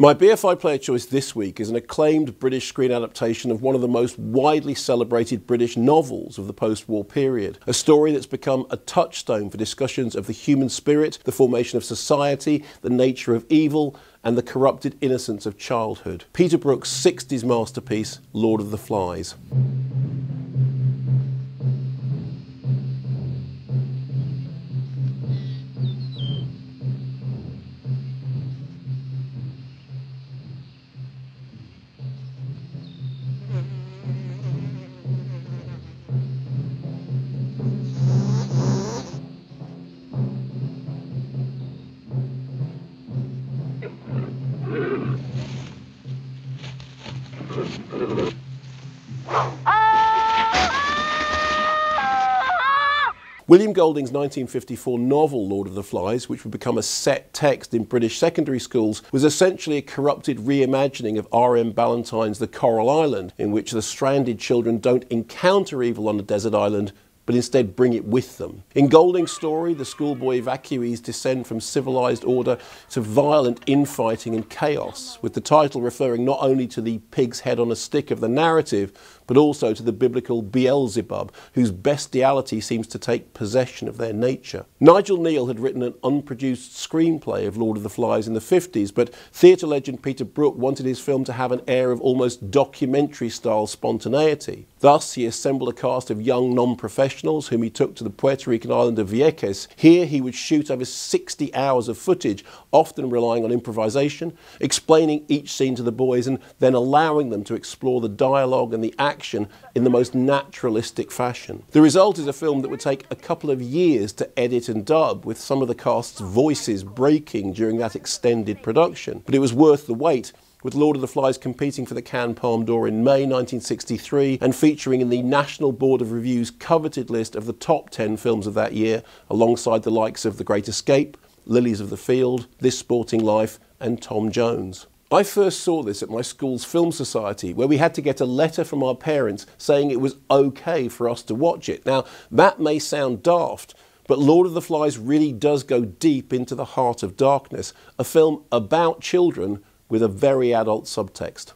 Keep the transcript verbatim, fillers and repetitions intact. My B F I player choice this week is an acclaimed British screen adaptation of one of the most widely celebrated British novels of the post-war period, a story that's become a touchstone for discussions of the human spirit, the formation of society, the nature of evil, and the corrupted innocence of childhood. Peter Brook's sixties masterpiece, Lord of the Flies. William Golding's nineteen fifty-four novel Lord of the Flies, which would become a set text in British secondary schools, was essentially a corrupted reimagining of R M Ballantyne's The Coral Island, in which the stranded children don't encounter evil on a desert island, but instead bring it with them. In Golding's story, the schoolboy evacuees descend from civilised order to violent infighting and chaos, with the title referring not only to the pig's head on a stick of the narrative, but also to the biblical Beelzebub, whose bestiality seems to take possession of their nature. Nigel Neale had written an unproduced screenplay of Lord of the Flies in the fifties, but theatre legend Peter Brook wanted his film to have an air of almost documentary-style spontaneity. Thus, he assembled a cast of young non-professionals whom he took to the Puerto Rican island of Vieques. Here he would shoot over sixty hours of footage, often relying on improvisation, explaining each scene to the boys and then allowing them to explore the dialogue and the action in the most naturalistic fashion. The result is a film that would take a couple of years to edit and dub, with some of the cast's voices breaking during that extended production. But it was worth the wait, with Lord of the Flies competing for the Cannes Palme d'Or in May nineteen sixty-three and featuring in the National Board of Review's coveted list of the top ten films of that year, alongside the likes of The Great Escape, Lilies of the Field, This Sporting Life and Tom Jones. I first saw this at my school's film society, where we had to get a letter from our parents saying it was okay for us to watch it. Now, that may sound daft, but Lord of the Flies really does go deep into the heart of darkness, a film about children with a very adult subtext.